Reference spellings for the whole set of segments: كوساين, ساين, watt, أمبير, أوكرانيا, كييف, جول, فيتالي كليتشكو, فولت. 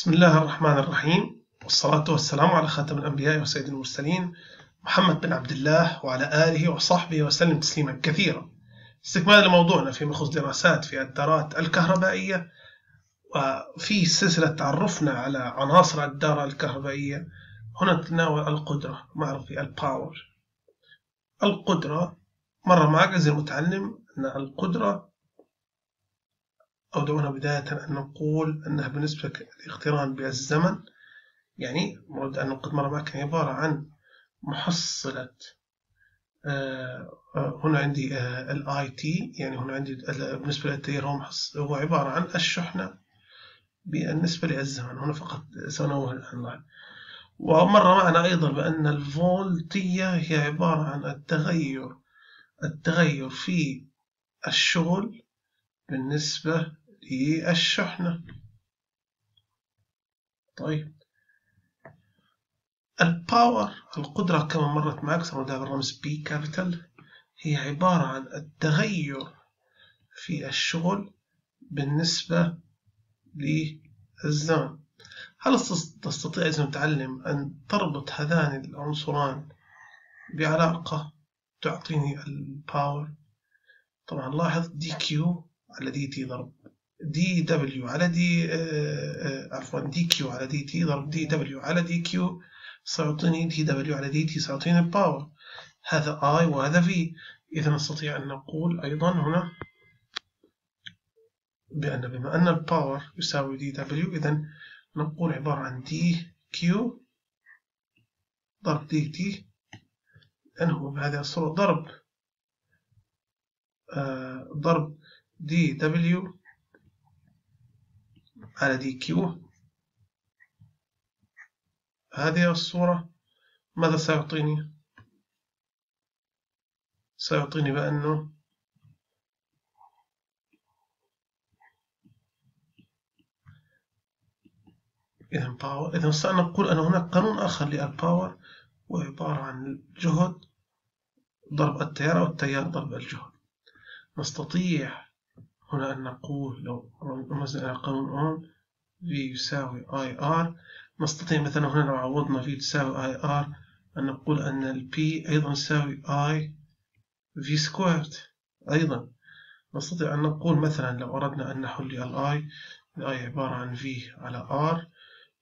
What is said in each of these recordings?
بسم الله الرحمن الرحيم، والصلاة والسلام على خاتم الأنبياء وسيد المرسلين محمد بن عبد الله وعلى آله وصحبه وسلم تسليما كثيرا. استكمال لموضوعنا في مخص دراسات في الدارات الكهربائية، وفي سلسلة تعرفنا على عناصر الدارة الكهربائية. هنا نتناول القدرة، معرض الباور. القدرة مرة معك زي المتعلم أن القدرة، أو دعونا بداية أن نقول أنها بالنسبة للاقتران بالزمن، يعني أريد أن نقدم مرة معك عبارة عن محصلة. هنا عندي الاي تي، يعني هنا عندي بالنسبة للتيار هو عبارة عن الشحنة بالنسبة للزمن، هنا فقط سنوه الآن. ومرة معنا أيضا بأن الفولتية هي عبارة عن التغير في الشغل بالنسبة للشحنة. طيب الباور، القدرة كما مرت معك سموها بالرمز بي كابيتال، هي عبارة عن التغير في الشغل بالنسبة للزمن. هل تستطيع إذا متعلم أن تربط هذان العنصران بعلاقة تعطيني الباور؟ طبعا لاحظ دي كيو على دي تي ضرب دي دبليو على دي عفوا دي كيو على دي تي ضرب دي دبليو على دي كيو سيعطيني دي دبليو على دي تي، سيعطيني الباور. هذا اي وهذا في، اذا نستطيع ان نقول ايضا هنا بان بما ان الباور يساوي دي دبليو، اذا نقول عبارة عن دي كيو ضرب دي تي، لانه بهذه الصورة ضرب دي دبليو على دي كيو. هذه الصورة ماذا سيعطيني؟ سيعطيني بأنه إذا باور. إذا نستطيع أن نقول أن هناك قانون آخر للباور، وعبارة عن الجهد ضرب التيار، والتيار ضرب الجهد. نستطيع هنا أن نقول لو رمزنا إلى قانون أوم، V يساوي IR. نستطيع مثلا هنا لو عوضنا V تساوي IR أن نقول أن ال P أيضا يساوي I V سكويرد. أيضا نستطيع أن نقول مثلا لو أردنا أن نحل ال I، ال I عبارة عن V على R،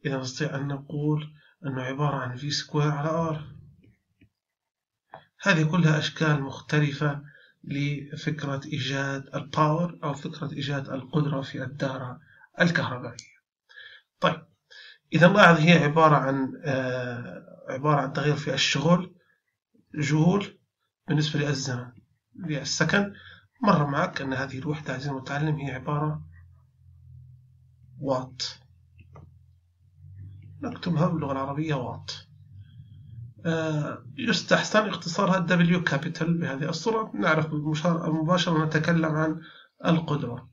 إذا نستطيع أن نقول أنه عبارة عن V سكوير على R. هذه كلها أشكال مختلفة لفكرة إيجاد الباور أو فكرة إيجاد القدرة في الدارة الكهربائية. طيب إذا لاحظ هي عبارة عن تغيير في الشغل جول بالنسبة للزمن للسكن. مرة معك أن هذه الوحدة عزيزي المتعلم هي عبارة وات، نكتبها باللغة العربية وات. يستحسن اختصارها W كابيتال بهذه الصورة. نعرف مباشرة نتكلم عن القدرة.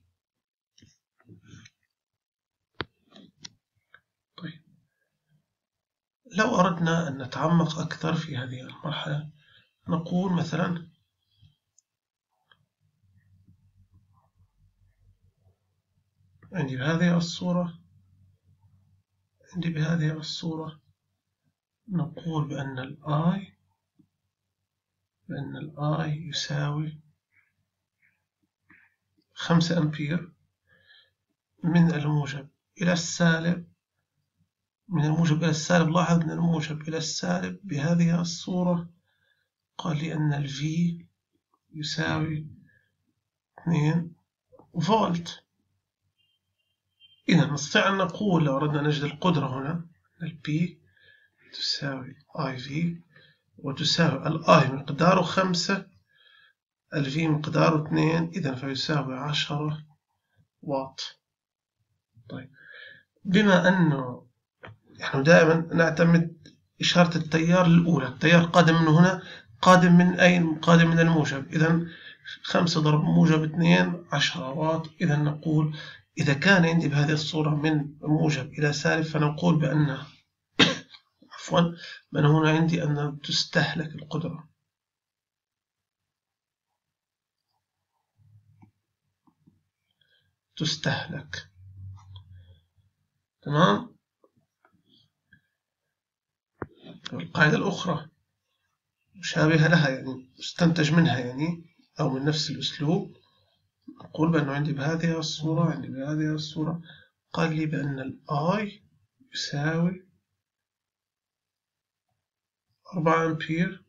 طيب لو أردنا أن نتعمق أكثر في هذه المرحلة، نقول مثلا عندي بهذه الصورة، نقول بأن الآي يساوي 5 أمبير من الموجب إلى السالب، لاحظ من الموجب إلى السالب بهذه الصورة. قال لي أن الفي يساوي 2 فولت. إذا نستطيع أن نقول لو أردنا نجد القدرة هنا البي تساوي اي في، وتساوي الاي مقداره 5، الفي مقداره 2، إذا فيساوي 10 واط. طيب بما أنه نحن دائما نعتمد إشارة التيار الأولى، التيار قادم من هنا، قادم من أين؟ قادم من الموجب، إذا 5 ضرب موجب 2 10 واط. إذا نقول إذا كان عندي بهذه الصورة من موجب إلى سالب، فنقول بأن من هنا عندي أن تستهلك القدرة. تمام؟ القاعدة الأخرى مشابهة لها، يعني مستنتج منها يعني، أو من نفس الأسلوب. نقول بأنه عندي بهذه الصورة، عندي بهذه الصورة، قال لي بأن الآي يساوي 4 أمبير،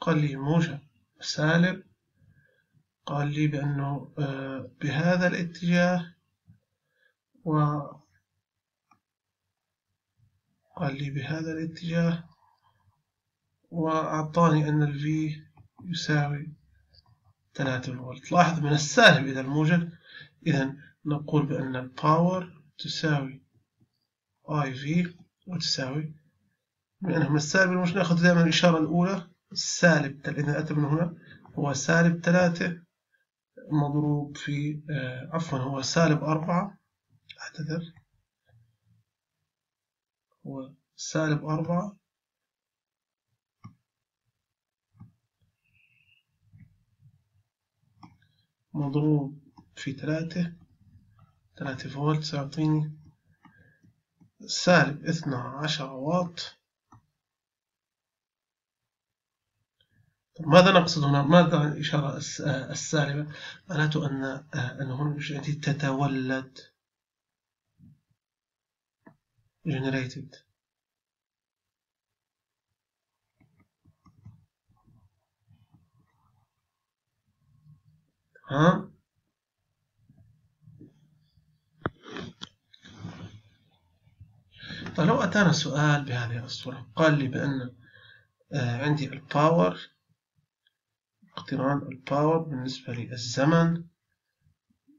قال لي موجب سالب، قال لي بأنه بهذا الاتجاه، وقال لي بهذا الاتجاه، وأعطاني أن ال V يساوي 3 فولت. لاحظ من السالب إلى الموجب، إذا نقول بأن الباور تساوي IV وتساوي، لأنه من السالب إلى الموجب نأخذ دائما الإشارة الأولى سالب، إذا أتى من هنا هو سالب 3 مضروب في عفوا هو سالب 4، أعتذر، هو سالب 4 مضروب في 3 فولت سيعطيني سالب 12 واط. ماذا نقصد هنا؟ ماذا عن الإشارة السالبة؟ معناته أن هنا التي تتولد generated ها؟ طيب لو أتانا سؤال بهذه الصورة، قال لي بأن عندي الباور، اقتران الباور بالنسبة للزمن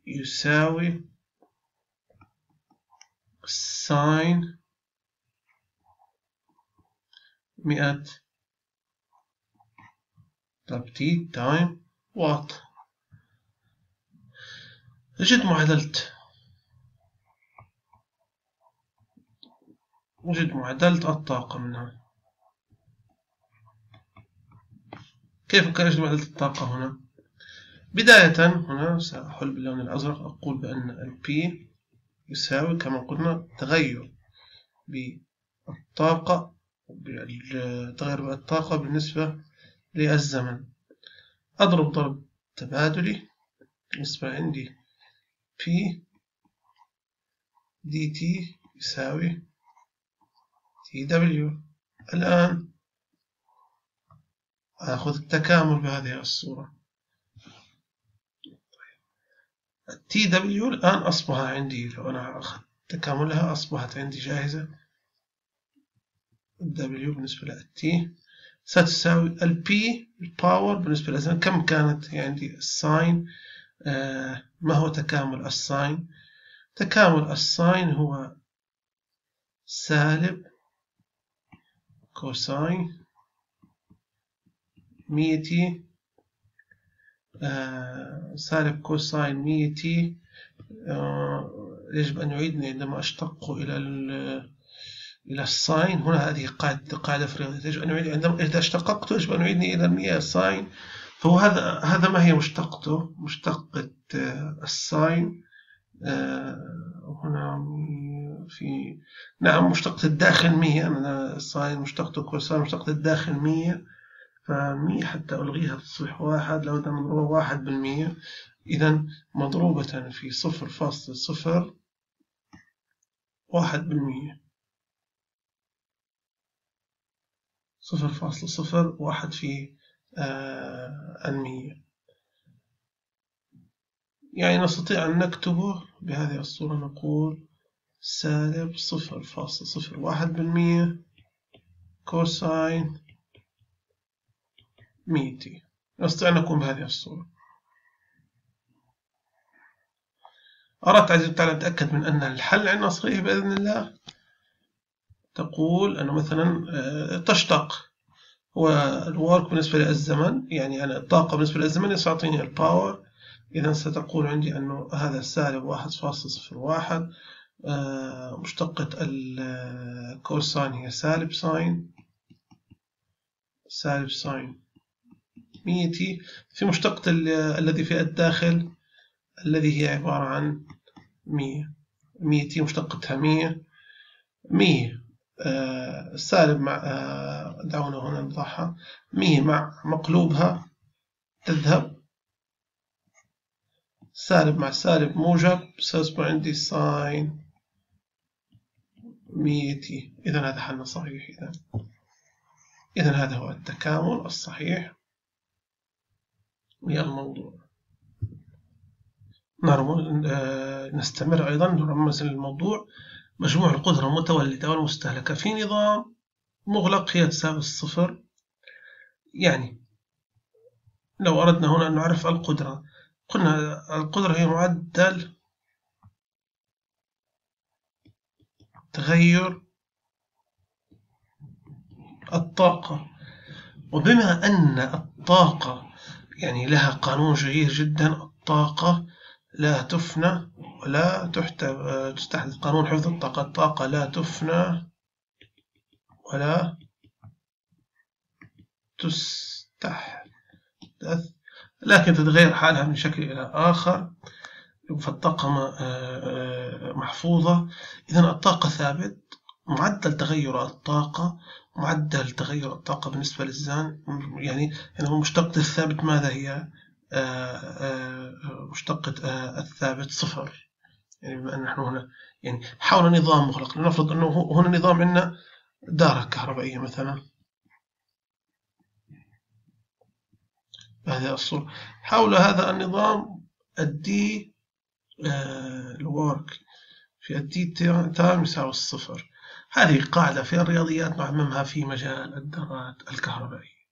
يساوي ساين 100 تايم واط. وجد معادلة الطاقة منها. كيف أمكن أجد معادلة الطاقة هنا؟ بداية هنا سأحل باللون الأزرق، أقول بأن الP يساوي كما قلنا تغير بالطاقة، بالنسبة للزمن. أضرب ضرب تبادلي، بالنسبة عندي P dt يساوي TW. الآن آخذ التكامل بهذه الصورة. التي دبليو الآن أصبح عندي، لو أنا أخذت تكاملها أصبحت عندي جاهزة. الدبليو بالنسبة للتي ستساوي البي الباور بالنسبة للزمن، كم كانت عندي الساين، ما هو تكامل الساين؟ تكامل الساين هو سالب كوساين 100 سالب كوساين 100. يجب أن يعيدني عندما أشتق إلى الساين. هنا هذه قاعدة فريدة، يجب أن يعيدني عندما إذا اشتققت، يجب أن يعيدني إلى 100 ساين. فهو هذا ما هي مشتقته، مشتقة الساين هنا في، نعم، مشتقة الداخل 100. أنا الساين مشتقته كوساين، مشتقة الداخل 100، ف100 حتى ألغيها تصبح 1. لو أنا مضروبة 1%، إذا مضروبة في 0.001%، 0.01 في المية. يعني نستطيع أن نكتبه بهذه الصورة، نقول سالب 0.01% كوساين 200. نستطيع أن نكون بهذه الصورة. أردت عزيزي تعالى نتأكد من أن الحل عندنا صحيح بإذن الله. تقول أنه مثلا تشتق، هو الورك بالنسبة للزمن، يعني أنا الطاقة بالنسبة للزمن ستعطيني الباور. إذا ستقول عندي أنه هذا سالب 1.01، مشتقة الكوساين هي سالب ساين 100، في مشتقة الذي في الداخل الذي هي عبارة عن 100، مشتقتها 100. السالب مع دعونا هنا نضعها مي مع مقلوبها تذهب، سالب مع سالب موجب، سيصبح عندي ساين 200. إذا هذا حلنا صحيح. إذا هذا هو التكامل الصحيح ويا الموضوع. نستمر أيضا نرمز للموضوع. مجموع القدرة المتولدة والمستهلكة في نظام مغلق هي تساوي الصفر. يعني لو أردنا هنا أن نعرف القدرة، قلنا القدرة هي معدل تغير الطاقة، وبما أن الطاقة يعني لها قانون شهير جدا، الطاقة لا تفنى ولا تستحدث، قانون حفظ الطاقة، الطاقة لا تفنى ولا تستحدث لكن تتغير حالها من شكل إلى آخر، فالطاقة محفوظة. إذا الطاقة ثابت. معدل تغير الطاقة، بالنسبة للزان يعني هو مشتقة الثابت، ماذا هي؟ مشتقة الثابت صفر. يعني بما أن نحن هنا يعني حول نظام مغلق، لنفرض أنه هنا نظام عندنا دارة كهربائية مثلا، هذا الصورة حول هذا النظام الدي الورك في الدي تايم يساوي الصفر. هذه قاعدة في الرياضيات نعممها في مجال الدارات الكهربائية.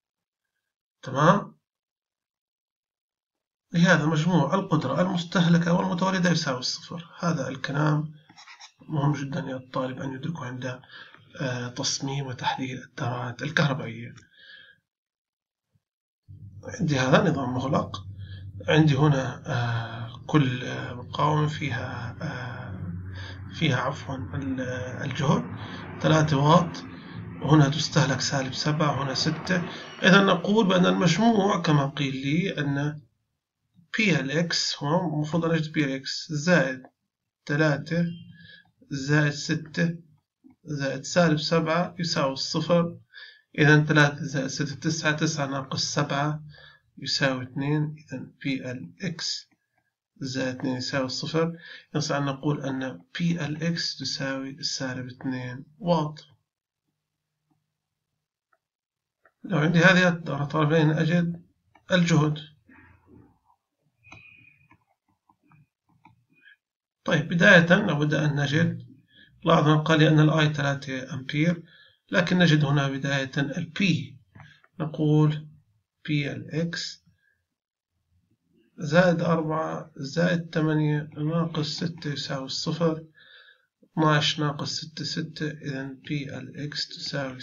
تمام؟ لهذا مجموع القدرة المستهلكة والمتولدة يساوي الصفر. هذا الكلام مهم جدا يا الطالب أن يدركه عند تصميم وتحليل الدارات الكهربائية. عندي هذا نظام مغلق، عندي هنا كل مقاومة فيها عفوا الجهد 3 واط، هنا تستهلك سالب 7، هنا 6. إذا نقول بأن المجموع كما قيل لي أن PLX هو المفروض أن أجد PLX زائد 3 زائد 6 زائد سالب 7 يساوي الصفر. إذا 3 زائد 6 9، 9 ناقص 7 يساوي 2. إذا PLX زائد 2 يساوي الصفر. يصح أن نقول أن PLX تساوي سالب 2 واط. لو عندي هذه الدورة طالبين أجد الجهد. طيب بداية لابد أن نجد، لاحظنا قال لي أن الآي 3 أمبير، لكن نجد هنا بداية البي. نقول PLX زائد 4 زائد 8 ناقص 6 يساوي الصفر، 12 ناقص 6 6. إذا PLX تساوي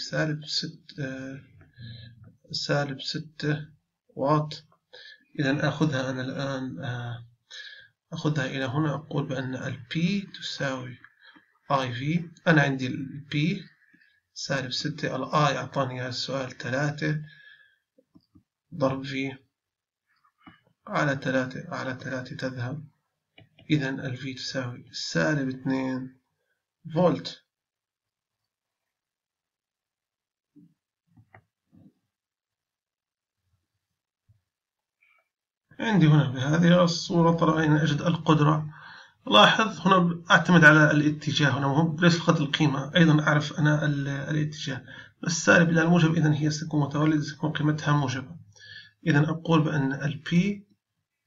سالب 6 واط. إذا آخذها أنا الآن، آخذها إلى هنا، أقول بأن البي تساوي اي في. أنا عندي البي سالب 6، الاي أعطاني السؤال 3 ضرب في على 3 على 3 تذهب. إذا الفي تساوي سالب 2 فولت. عندي هنا بهذه الصورة ترى أين أجد القدرة. لاحظ هنا أعتمد على الاتجاه، هنا مهم ليس فقط القيمة، أيضا أعرف أنا الاتجاه. السالب إلى الموجب، إذا هي ستكون متولدة، ستكون قيمتها موجبة. إذا أقول بأن البي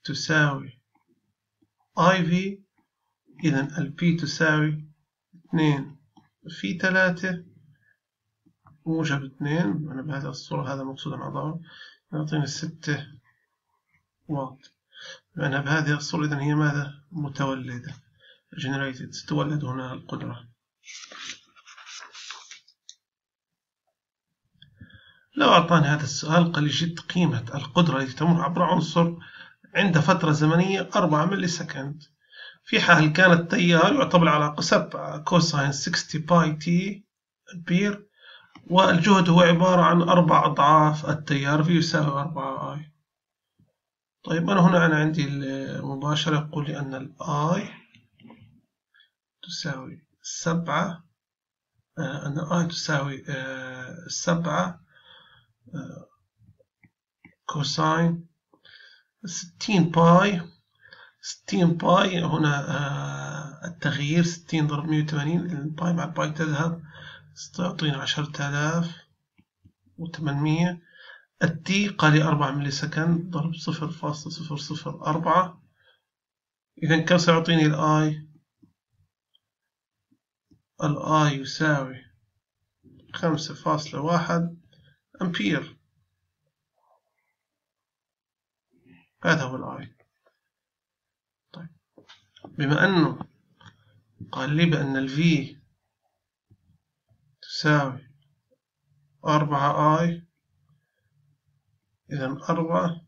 تساوي اي في. إذا البي تساوي 2 في 3 موجب 2. أنا بهذه الصورة هذا مقصود أن أضعه، يعطيني 6 واط. أنا بهذه الصورة إذا هي ماذا؟ متولدة generated، تتولد هنا القدرة. لو أعطاني هذا السؤال قال لي جد قيمة القدرة التي تمر عبر عنصر عند فترة زمنية 4 ملي سكند، في حال كان التيار يعتبر على قصب كوساين 60 باي تي أمبير، والجهد هو عبارة عن 4 أضعاف التيار، في يساوي 4 آي. طيب أنا هنا عندي مباشرة، يقول لي أن الآي تساوي 7 أن I تساوي 7 كوساين 60 باي. 60 باي هنا التغيير 60 ضرب 180، الباي مع الباي تذهب، تعطينا 10800. التي قالي 4 ملي سكند ضرب 0.004. إذا كم سيعطيني الآي؟ الآي يساوي 5.1 أمبير. هذا هو الآي. طيب، بما أنه قال لي بأن الفي تساوي 4i، إذا 4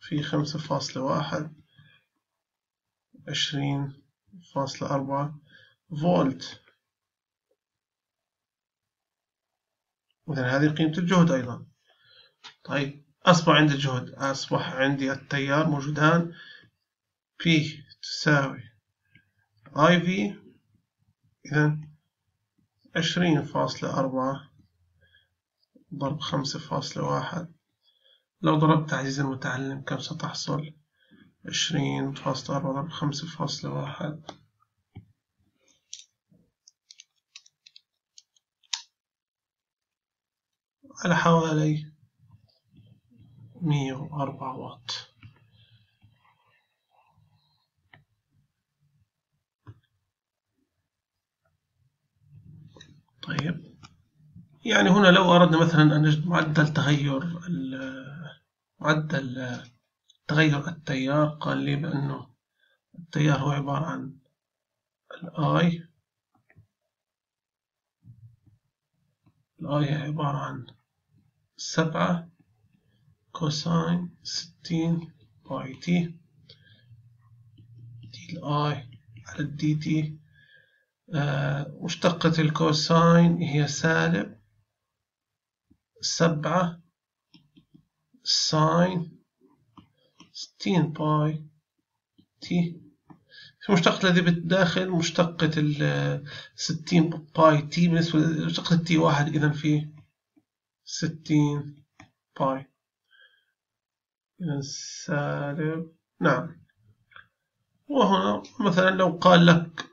في 5.1 20.4 فولت. إذا هذه قيمة الجهد أيضا. طيب، أصبح عندي الجهد، أصبح عندي التيار موجودان P تساوي IV، إذا 20.4 ضرب 5.1. لو ضربت تعزيز المتعلم كم ستحصل؟ 20.4 ضرب 5.1. على حوالي 104 واط. طيب، يعني هنا لو أردنا مثلا أن نجد معدل تغير التيار، قال لي بأنه التيار هو عبارة عن الآي هي عبارة عن 7 كوساين 60 باي تي، دي الآي على الدي تي. مشتقة الكوساين هي سالب 7 ساين 60 باي تي. مشتقة الذي بالداخل مشتقة ال 60 باي تي بالنسبة لمشتقة التي 1، إذا في 60 باي، إذا سالب. نعم. وهنا مثلا لو قال لك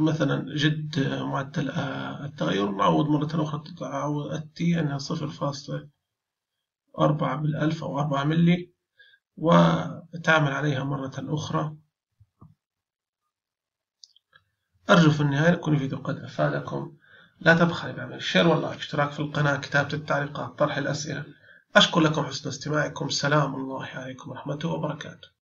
مثلا جد معدل التغير، نعوض مرة أخرى تعوض التي أنها 0.4 بالألف أو 4 ملي، وتعمل عليها مرة أخرى. أرجو في النهاية يكون الفيديو قد أفادكم. لا تبخلوا بعمل الشير واللايك، اشتراك في القناة، كتابة التعليقات، طرح الأسئلة. أشكر لكم حسن استماعكم. سلام الله عليكم ورحمته وبركاته.